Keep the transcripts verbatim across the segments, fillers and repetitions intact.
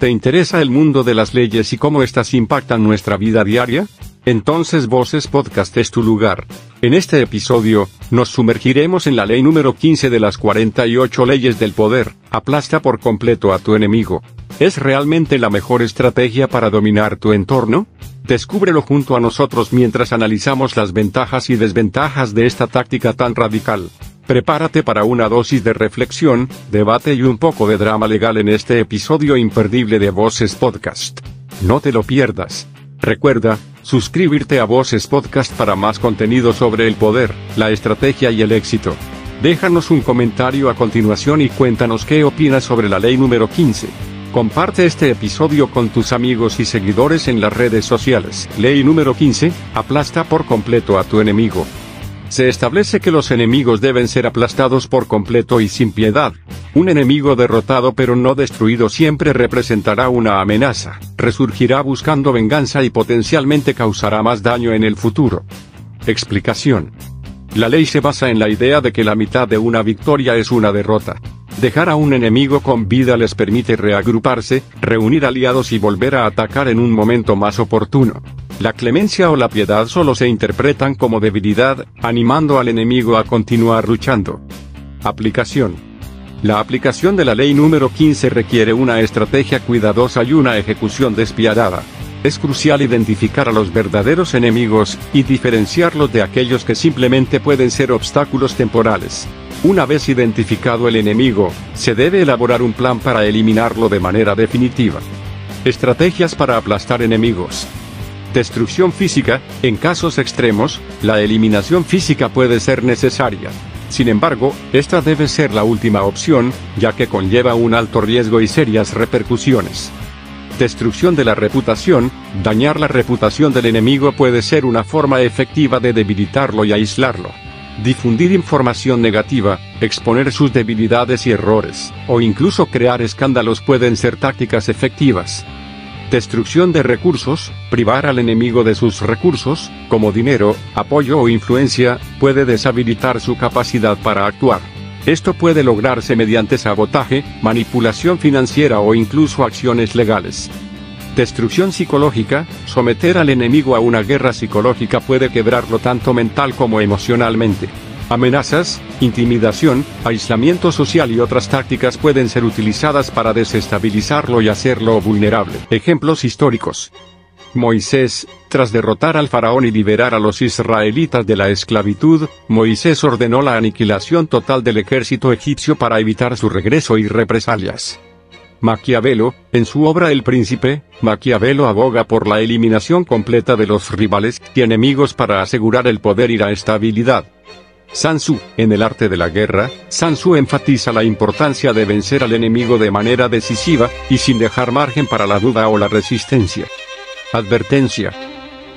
¿Te interesa el mundo de las leyes y cómo éstas impactan nuestra vida diaria? Entonces Voces Podcast es tu lugar. En este episodio, nos sumergiremos en la ley número quince de las cuarenta y ocho leyes del poder, aplasta por completo a tu enemigo. ¿Es realmente la mejor estrategia para dominar tu entorno? Descúbrelo junto a nosotros mientras analizamos las ventajas y desventajas de esta táctica tan radical. Prepárate para una dosis de reflexión, debate y un poco de drama legal en este episodio imperdible de Voces Podcast. No te lo pierdas. Recuerda, suscribirte a Voces Podcast para más contenido sobre el poder, la estrategia y el éxito. Déjanos un comentario a continuación y cuéntanos qué opinas sobre la ley número quince. Comparte este episodio con tus amigos y seguidores en las redes sociales. Ley número quince, aplasta por completo a tu enemigo. Se establece que los enemigos deben ser aplastados por completo y sin piedad. Un enemigo derrotado pero no destruido siempre representará una amenaza, resurgirá buscando venganza y potencialmente causará más daño en el futuro. Explicación. La ley se basa en la idea de que la mitad de una victoria es una derrota. Dejar a un enemigo con vida les permite reagruparse, reunir aliados y volver a atacar en un momento más oportuno. La clemencia o la piedad solo se interpretan como debilidad, animando al enemigo a continuar luchando. Aplicación. La aplicación de la ley número quince requiere una estrategia cuidadosa y una ejecución despiadada. Es crucial identificar a los verdaderos enemigos, y diferenciarlos de aquellos que simplemente pueden ser obstáculos temporales. Una vez identificado el enemigo, se debe elaborar un plan para eliminarlo de manera definitiva. Estrategias para aplastar enemigos. Destrucción física. En casos extremos, la eliminación física puede ser necesaria. Sin embargo, esta debe ser la última opción, ya que conlleva un alto riesgo y serias repercusiones. Destrucción de la reputación. Dañar la reputación del enemigo puede ser una forma efectiva de debilitarlo y aislarlo. Difundir información negativa, exponer sus debilidades y errores, o incluso crear escándalos pueden ser tácticas efectivas. Destrucción de recursos. Privar al enemigo de sus recursos, como dinero, apoyo o influencia, puede deshabilitar su capacidad para actuar. Esto puede lograrse mediante sabotaje, manipulación financiera o incluso acciones legales. Destrucción psicológica. Someter al enemigo a una guerra psicológica puede quebrarlo tanto mental como emocionalmente. Amenazas, intimidación, aislamiento social y otras tácticas pueden ser utilizadas para desestabilizarlo y hacerlo vulnerable. Ejemplos históricos. Moisés, tras derrotar al faraón y liberar a los israelitas de la esclavitud, Moisés ordenó la aniquilación total del ejército egipcio para evitar su regreso y represalias. Maquiavelo, en su obra El Príncipe, Maquiavelo aboga por la eliminación completa de los rivales y enemigos para asegurar el poder y la estabilidad. Sun Tzu, en El Arte de la Guerra, Sun Tzu enfatiza la importancia de vencer al enemigo de manera decisiva, y sin dejar margen para la duda o la resistencia. Advertencia.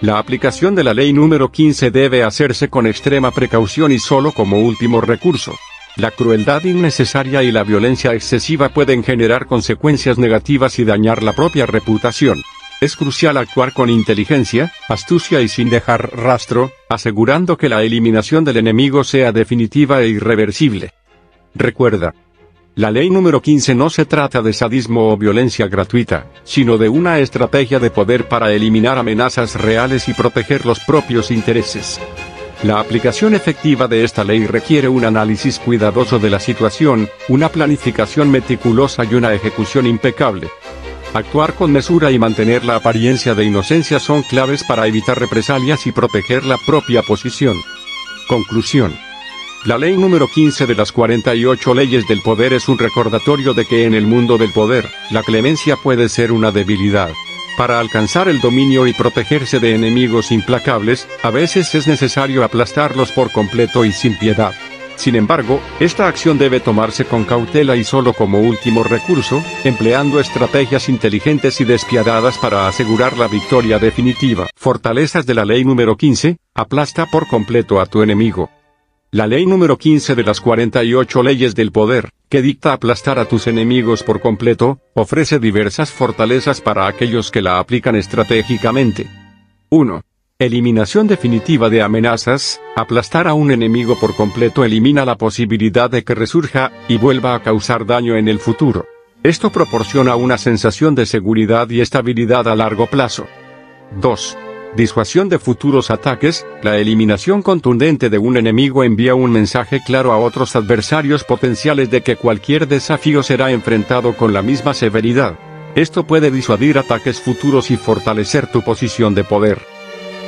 La aplicación de la ley número quince debe hacerse con extrema precaución y solo como último recurso. La crueldad innecesaria y la violencia excesiva pueden generar consecuencias negativas y dañar la propia reputación. Es crucial actuar con inteligencia, astucia y sin dejar rastro, asegurando que la eliminación del enemigo sea definitiva e irreversible. Recuerda, la ley número quince no se trata de sadismo o violencia gratuita, sino de una estrategia de poder para eliminar amenazas reales y proteger los propios intereses. La aplicación efectiva de esta ley requiere un análisis cuidadoso de la situación, una planificación meticulosa y una ejecución impecable. Actuar con mesura y mantener la apariencia de inocencia son claves para evitar represalias y proteger la propia posición. Conclusión. La ley número quince de las cuarenta y ocho leyes del poder es un recordatorio de que en el mundo del poder, la clemencia puede ser una debilidad. Para alcanzar el dominio y protegerse de enemigos implacables, a veces es necesario aplastarlos por completo y sin piedad. Sin embargo, esta acción debe tomarse con cautela y solo como último recurso, empleando estrategias inteligentes y despiadadas para asegurar la victoria definitiva. Fortalezas de la ley número quince, aplasta por completo a tu enemigo. La ley número quince de las cuarenta y ocho leyes del poder, que dicta aplastar a tus enemigos por completo, ofrece diversas fortalezas para aquellos que la aplican estratégicamente. uno. Eliminación definitiva de amenazas. Aplastar a un enemigo por completo elimina la posibilidad de que resurja, y vuelva a causar daño en el futuro. Esto proporciona una sensación de seguridad y estabilidad a largo plazo. dos. Disuasión de futuros ataques. La eliminación contundente de un enemigo envía un mensaje claro a otros adversarios potenciales de que cualquier desafío será enfrentado con la misma severidad. Esto puede disuadir ataques futuros y fortalecer tu posición de poder.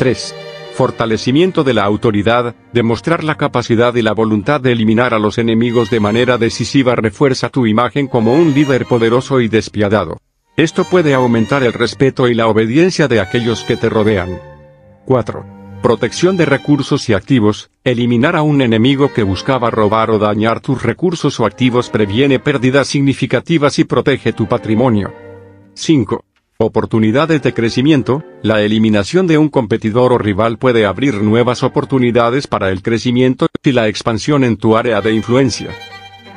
tres. Fortalecimiento de la autoridad. Demostrar la capacidad y la voluntad de eliminar a los enemigos de manera decisiva refuerza tu imagen como un líder poderoso y despiadado. Esto puede aumentar el respeto y la obediencia de aquellos que te rodean. cuatro. Protección de recursos y activos. Eliminar a un enemigo que buscaba robar o dañar tus recursos o activos previene pérdidas significativas y protege tu patrimonio. cinco. Oportunidades de crecimiento. La eliminación de un competidor o rival puede abrir nuevas oportunidades para el crecimiento y la expansión en tu área de influencia.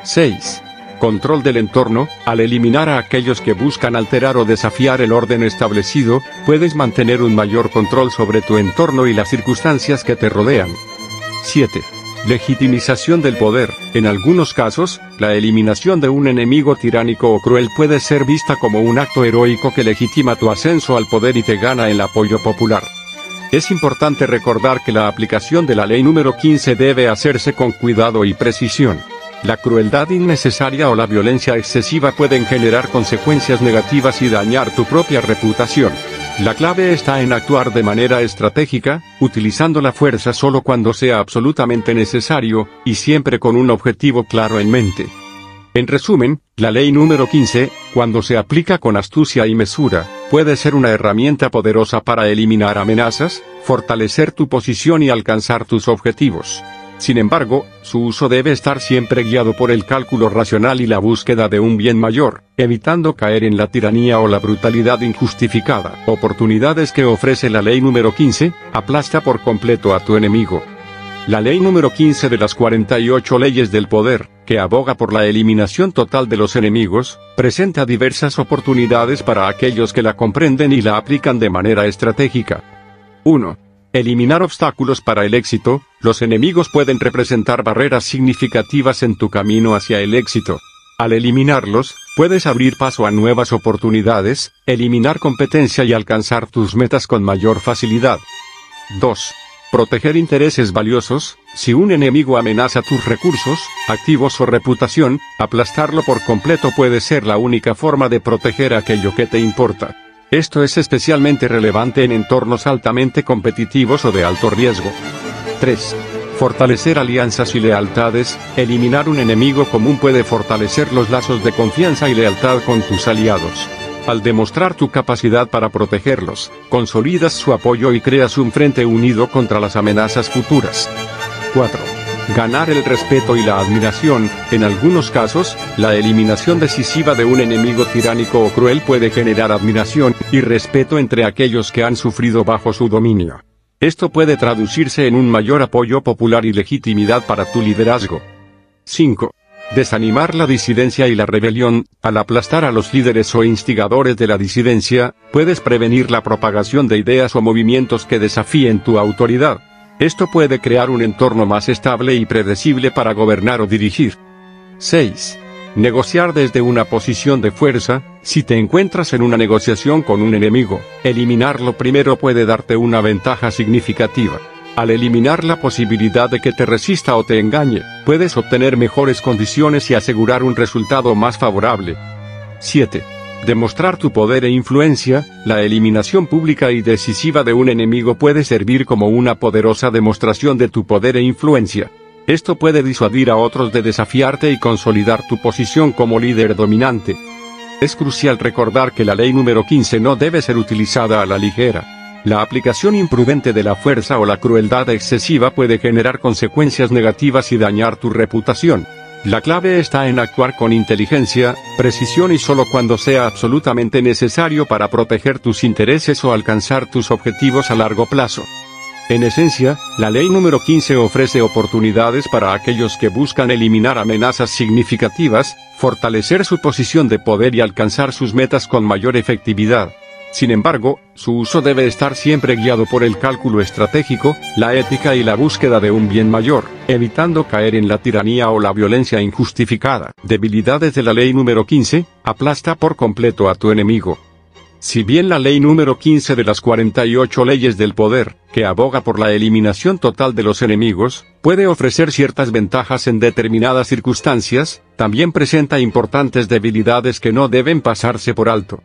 seis. Control del entorno. Al eliminar a aquellos que buscan alterar o desafiar el orden establecido, puedes mantener un mayor control sobre tu entorno y las circunstancias que te rodean. siete. Legitimización del poder. En algunos casos, la eliminación de un enemigo tiránico o cruel puede ser vista como un acto heroico que legitima tu ascenso al poder y te gana el apoyo popular. Es importante recordar que la aplicación de la ley número quince debe hacerse con cuidado y precisión. La crueldad innecesaria o la violencia excesiva pueden generar consecuencias negativas y dañar tu propia reputación. La clave está en actuar de manera estratégica, utilizando la fuerza solo cuando sea absolutamente necesario, y siempre con un objetivo claro en mente. En resumen, la ley número quince, cuando se aplica con astucia y mesura, puede ser una herramienta poderosa para eliminar amenazas, fortalecer tu posición y alcanzar tus objetivos. Sin embargo, su uso debe estar siempre guiado por el cálculo racional y la búsqueda de un bien mayor, evitando caer en la tiranía o la brutalidad injustificada. Oportunidades que ofrece la ley número quince, aplasta por completo a tu enemigo. La ley número quince de las cuarenta y ocho leyes del poder, que aboga por la eliminación total de los enemigos, presenta diversas oportunidades para aquellos que la comprenden y la aplican de manera estratégica. uno. Eliminar obstáculos para el éxito. Los enemigos pueden representar barreras significativas en tu camino hacia el éxito. Al eliminarlos, puedes abrir paso a nuevas oportunidades, eliminar competencia y alcanzar tus metas con mayor facilidad. dos. Proteger intereses valiosos. Si un enemigo amenaza tus recursos, activos o reputación, aplastarlo por completo puede ser la única forma de proteger aquello que te importa. Esto es especialmente relevante en entornos altamente competitivos o de alto riesgo. tres. Fortalecer alianzas y lealtades. Eliminar un enemigo común puede fortalecer los lazos de confianza y lealtad con tus aliados. Al demostrar tu capacidad para protegerlos, consolidas su apoyo y creas un frente unido contra las amenazas futuras. cuatro. Ganar el respeto y la admiración. En algunos casos, la eliminación decisiva de un enemigo tiránico o cruel puede generar admiración y respeto entre aquellos que han sufrido bajo su dominio. Esto puede traducirse en un mayor apoyo popular y legitimidad para tu liderazgo. cinco. Desanimar la disidencia y la rebelión. Al aplastar a los líderes o instigadores de la disidencia, puedes prevenir la propagación de ideas o movimientos que desafíen tu autoridad. Esto puede crear un entorno más estable y predecible para gobernar o dirigir. seis. Negociar desde una posición de fuerza. Si te encuentras en una negociación con un enemigo, eliminarlo primero puede darte una ventaja significativa. Al eliminar la posibilidad de que te resista o te engañe, puedes obtener mejores condiciones y asegurar un resultado más favorable. siete. Demostrar tu poder e influencia. La eliminación pública y decisiva de un enemigo puede servir como una poderosa demostración de tu poder e influencia. Esto puede disuadir a otros de desafiarte y consolidar tu posición como líder dominante. Es crucial recordar que la ley número quince no debe ser utilizada a la ligera. La aplicación imprudente de la fuerza o la crueldad excesiva puede generar consecuencias negativas y dañar tu reputación. La clave está en actuar con inteligencia, precisión y solo cuando sea absolutamente necesario para proteger tus intereses o alcanzar tus objetivos a largo plazo. En esencia, la ley número quince ofrece oportunidades para aquellos que buscan eliminar amenazas significativas, fortalecer su posición de poder y alcanzar sus metas con mayor efectividad. Sin embargo, su uso debe estar siempre guiado por el cálculo estratégico, la ética y la búsqueda de un bien mayor, evitando caer en la tiranía o la violencia injustificada. Debilidades de la ley número quince, aplasta por completo a tu enemigo. Si bien la ley número quince de las cuarenta y ocho leyes del poder, que aboga por la eliminación total de los enemigos, puede ofrecer ciertas ventajas en determinadas circunstancias, también presenta importantes debilidades que no deben pasarse por alto.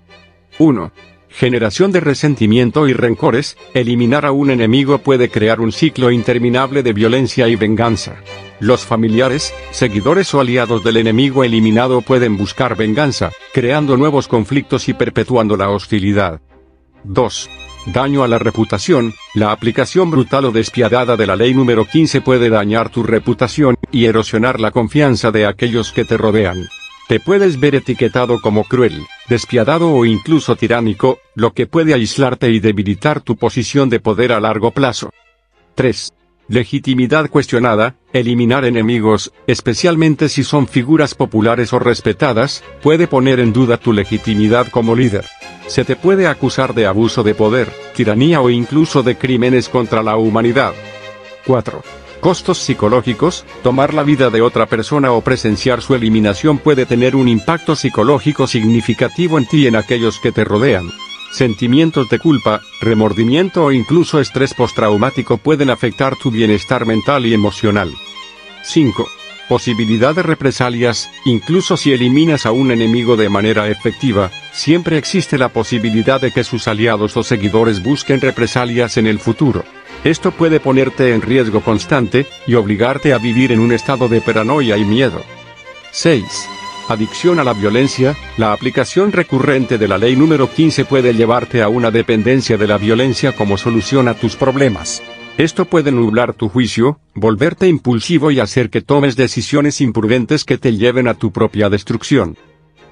uno. Generación de resentimiento y rencores. Eliminar a un enemigo puede crear un ciclo interminable de violencia y venganza. Los familiares, seguidores o aliados del enemigo eliminado pueden buscar venganza, creando nuevos conflictos y perpetuando la hostilidad. dos. Daño a la reputación. La aplicación brutal o despiadada de la ley número quince puede dañar tu reputación y erosionar la confianza de aquellos que te rodean. Te puedes ver etiquetado como cruel, despiadado o incluso tiránico, lo que puede aislarte y debilitar tu posición de poder a largo plazo. tres. Legitimidad cuestionada. Eliminar enemigos, especialmente si son figuras populares o respetadas, puede poner en duda tu legitimidad como líder. Se te puede acusar de abuso de poder, tiranía o incluso de crímenes contra la humanidad. cuatro. Costos psicológicos. Tomar la vida de otra persona o presenciar su eliminación puede tener un impacto psicológico significativo en ti y en aquellos que te rodean. Sentimientos de culpa, remordimiento o incluso estrés postraumático pueden afectar tu bienestar mental y emocional. cinco. Posibilidad de represalias. Incluso si eliminas a un enemigo de manera efectiva, siempre existe la posibilidad de que sus aliados o seguidores busquen represalias en el futuro. Esto puede ponerte en riesgo constante, y obligarte a vivir en un estado de paranoia y miedo. seis. Adicción a la violencia. La aplicación recurrente de la ley número quince puede llevarte a una dependencia de la violencia como solución a tus problemas. Esto puede nublar tu juicio, volverte impulsivo y hacer que tomes decisiones imprudentes que te lleven a tu propia destrucción.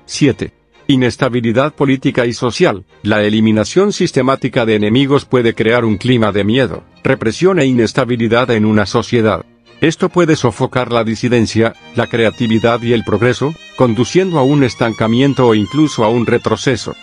siete. Inestabilidad política y social. La eliminación sistemática de enemigos puede crear un clima de miedo, represión e inestabilidad en una sociedad. Esto puede sofocar la disidencia, la creatividad y el progreso, conduciendo a un estancamiento o incluso a un retroceso.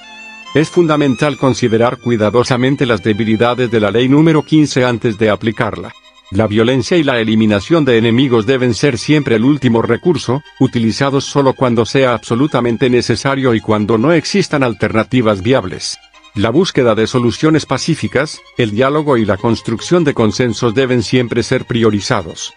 Es fundamental considerar cuidadosamente las debilidades de la ley número quince antes de aplicarla. La violencia y la eliminación de enemigos deben ser siempre el último recurso, utilizados solo cuando sea absolutamente necesario y cuando no existan alternativas viables. La búsqueda de soluciones pacíficas, el diálogo y la construcción de consensos deben siempre ser priorizados.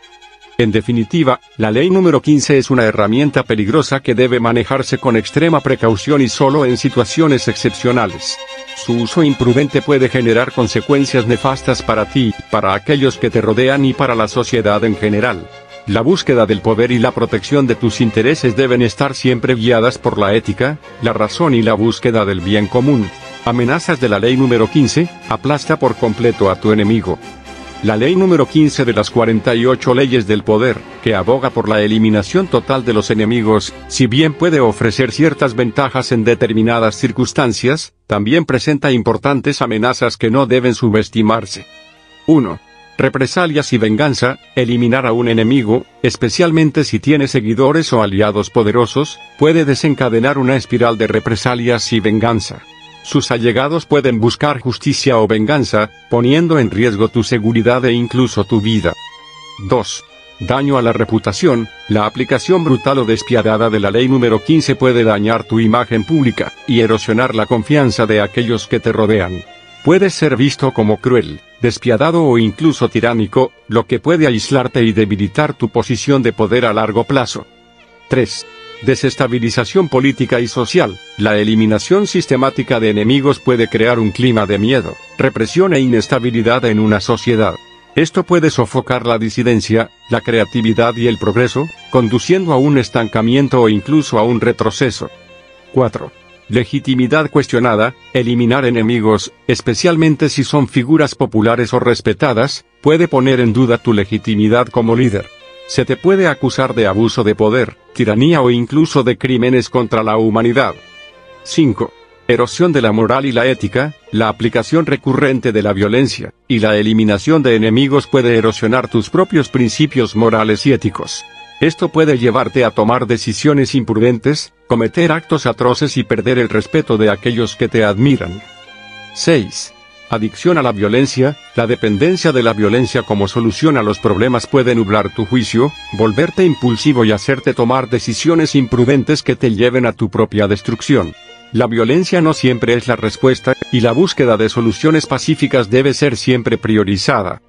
En definitiva, la ley número quince es una herramienta peligrosa que debe manejarse con extrema precaución y solo en situaciones excepcionales. Su uso imprudente puede generar consecuencias nefastas para ti, para aquellos que te rodean y para la sociedad en general. La búsqueda del poder y la protección de tus intereses deben estar siempre guiadas por la ética, la razón y la búsqueda del bien común. Amenazas de la ley número quince, aplasta por completo a tu enemigo. La ley número quince de las cuarenta y ocho leyes del poder, que aboga por la eliminación total de los enemigos, si bien puede ofrecer ciertas ventajas en determinadas circunstancias, también presenta importantes amenazas que no deben subestimarse. uno. Represalias y venganza. Eliminar a un enemigo, especialmente si tiene seguidores o aliados poderosos, puede desencadenar una espiral de represalias y venganza. Sus allegados pueden buscar justicia o venganza, poniendo en riesgo tu seguridad e incluso tu vida. dos. Daño a la reputación. La aplicación brutal o despiadada de la ley número quince puede dañar tu imagen pública, y erosionar la confianza de aquellos que te rodean. Puedes ser visto como cruel, despiadado o incluso tiránico, lo que puede aislarte y debilitar tu posición de poder a largo plazo. tres. Desestabilización política y social. La eliminación sistemática de enemigos puede crear un clima de miedo, represión e inestabilidad en una sociedad. Esto puede sofocar la disidencia, la creatividad y el progreso, conduciendo a un estancamiento o incluso a un retroceso. cuatro. Legitimidad cuestionada. Eliminar enemigos, especialmente si son figuras populares o respetadas, puede poner en duda tu legitimidad como líder. Se te puede acusar de abuso de poder, tiranía o incluso de crímenes contra la humanidad. cinco. Erosión de la moral y la ética. La aplicación recurrente de la violencia, y la eliminación de enemigos puede erosionar tus propios principios morales y éticos. Esto puede llevarte a tomar decisiones imprudentes, cometer actos atroces y perder el respeto de aquellos que te admiran. seis. Adicción a la violencia. La dependencia de la violencia como solución a los problemas puede nublar tu juicio, volverte impulsivo y hacerte tomar decisiones imprudentes que te lleven a tu propia destrucción. La violencia no siempre es la respuesta, y la búsqueda de soluciones pacíficas debe ser siempre priorizada.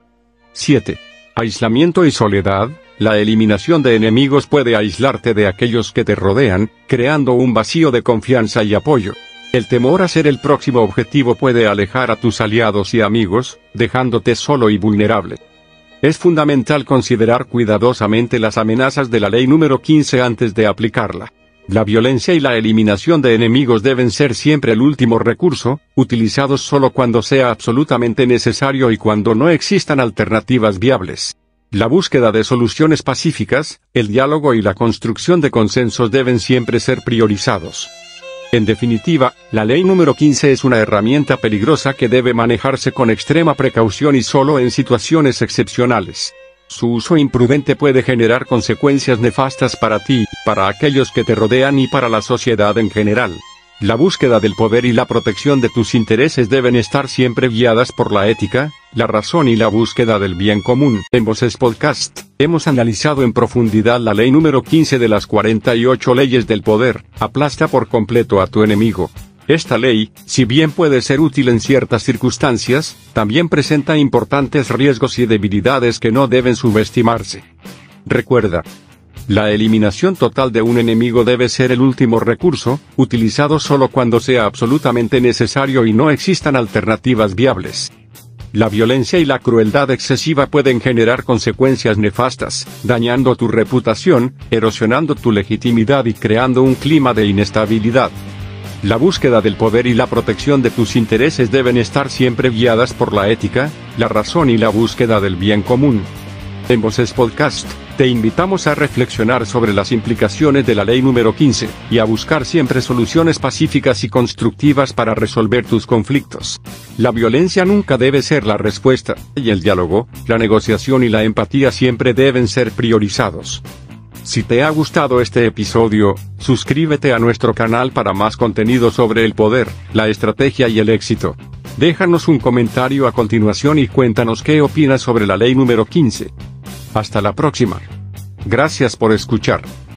siete. Aislamiento y soledad. La eliminación de enemigos puede aislarte de aquellos que te rodean, creando un vacío de confianza y apoyo. El temor a ser el próximo objetivo puede alejar a tus aliados y amigos, dejándote solo y vulnerable. Es fundamental considerar cuidadosamente las amenazas de la ley número quince antes de aplicarla. La violencia y la eliminación de enemigos deben ser siempre el último recurso, utilizados solo cuando sea absolutamente necesario y cuando no existan alternativas viables. La búsqueda de soluciones pacíficas, el diálogo y la construcción de consensos deben siempre ser priorizados. En definitiva, la ley número quince es una herramienta peligrosa que debe manejarse con extrema precaución y solo en situaciones excepcionales. Su uso imprudente puede generar consecuencias nefastas para ti, para aquellos que te rodean y para la sociedad en general. La búsqueda del poder y la protección de tus intereses deben estar siempre guiadas por la ética, la razón y la búsqueda del bien común. En Voces Podcast, hemos analizado en profundidad la ley número quince de las cuarenta y ocho leyes del poder. Aplasta por completo a tu enemigo. Esta ley, si bien puede ser útil en ciertas circunstancias, también presenta importantes riesgos y debilidades que no deben subestimarse. Recuerda, la eliminación total de un enemigo debe ser el último recurso, utilizado solo cuando sea absolutamente necesario y no existan alternativas viables. La violencia y la crueldad excesiva pueden generar consecuencias nefastas, dañando tu reputación, erosionando tu legitimidad y creando un clima de inestabilidad. La búsqueda del poder y la protección de tus intereses deben estar siempre guiadas por la ética, la razón y la búsqueda del bien común. En Voces Podcast, te invitamos a reflexionar sobre las implicaciones de la ley número quince, y a buscar siempre soluciones pacíficas y constructivas para resolver tus conflictos. La violencia nunca debe ser la respuesta, y el diálogo, la negociación y la empatía siempre deben ser priorizados. Si te ha gustado este episodio, suscríbete a nuestro canal para más contenido sobre el poder, la estrategia y el éxito. Déjanos un comentario a continuación y cuéntanos qué opinas sobre la ley número quince. Hasta la próxima. Gracias por escuchar.